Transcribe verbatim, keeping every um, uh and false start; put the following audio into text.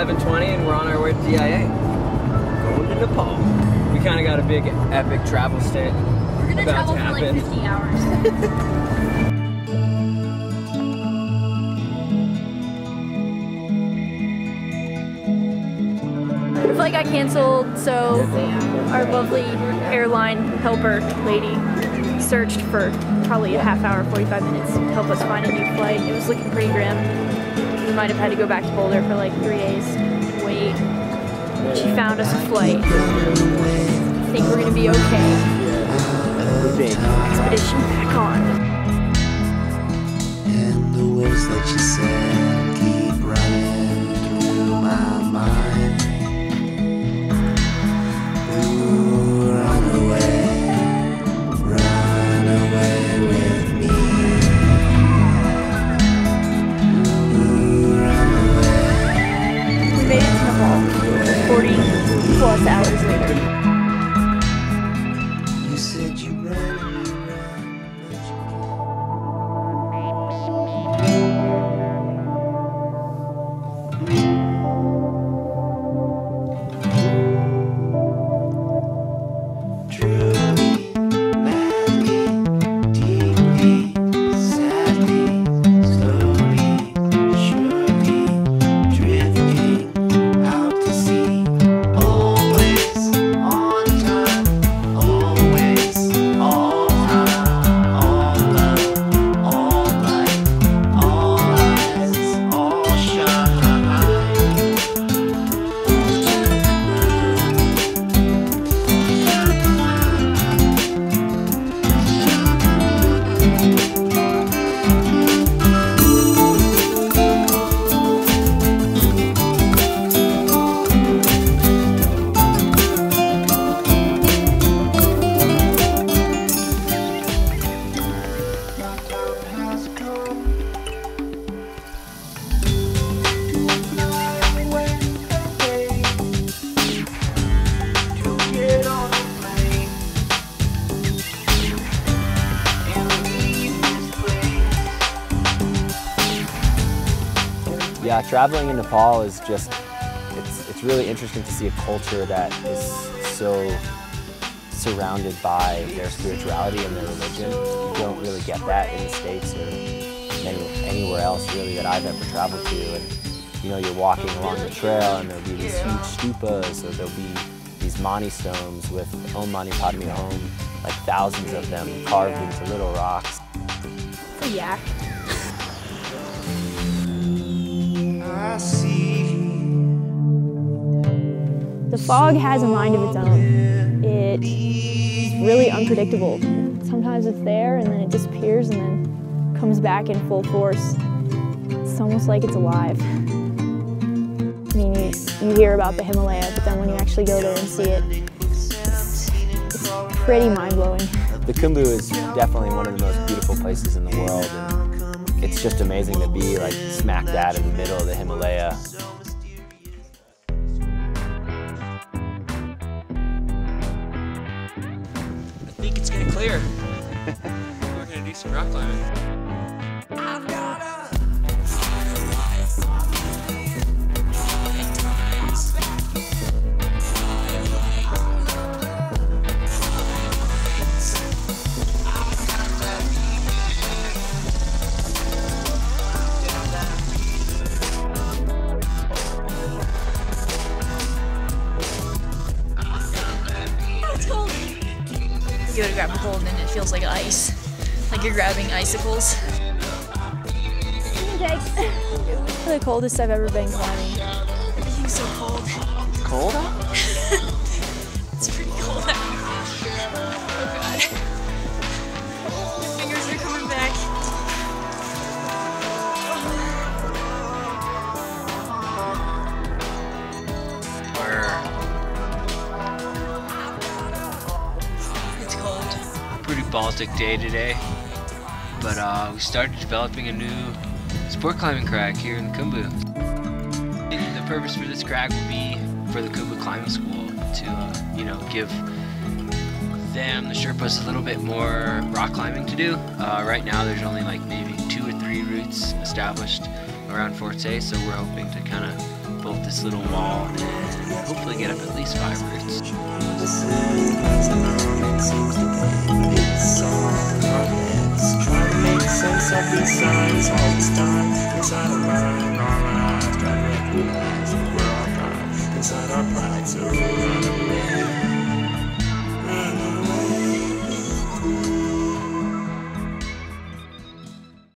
eleven twenty and we're on our way to D I A. Going to Nepal. We kind of got a big epic travel stint. We're going to travel for like fifty hours. Like I canceled, so our lovely airline helper lady searched for probably a half hour, forty-five minutes to help us find a new flight. It was looking pretty grim. We might have had to go back to Boulder for like three days to wait. She found us a flight. I think we're gonna be okay. Expedition back on. And the waves that you said keep running through my mind. forty plus hours later. You said you ran, you ran, but you can't. Truly, madly, deeply, sadly, slowly, surely, drifting out to sea. Yeah, traveling in Nepal is just, it's, it's really interesting to see a culture that is so surrounded by their spirituality and their religion. You don't really get that in the States or anywhere else really that I've ever traveled to. And you know, you're walking along the trail and there'll be these huge stupas, or there'll be these Mani stones with Om Mani Padme Hum, like thousands of them carved into little rocks. It's a yak. I see. The fog has a mind of its own. It is really unpredictable. Sometimes it's there and then it disappears and then comes back in full force. It's almost like it's alive. I mean, you, you hear about the Himalaya, but then when you actually go there and see it, it's, it's pretty mind-blowing. The Khumbu is definitely one of the most beautiful places in the world. And it's just amazing to be like smack dab in the middle of the Himalaya. I think it's gonna clear. We're gonna do some rock climbing. I've got a you go to grab a hold and it feels like ice. Like you're grabbing icicles. It's the coldest I've ever been climbing. Everything's so cold. It's cold out? It's pretty cold out. Oh god. My fingers are coming back. Baltic day today, but uh, we started developing a new sport climbing crag here in the Khumbu. And the purpose for this crag will be for the Khumbu Climbing School to, uh, you know, give them, the Sherpas, a little bit more rock climbing to do. Uh, right now there's only like maybe two or three routes established around Forte, so we're hoping to kind of built this little wall and hopefully get up at least five roots. Inside our minds,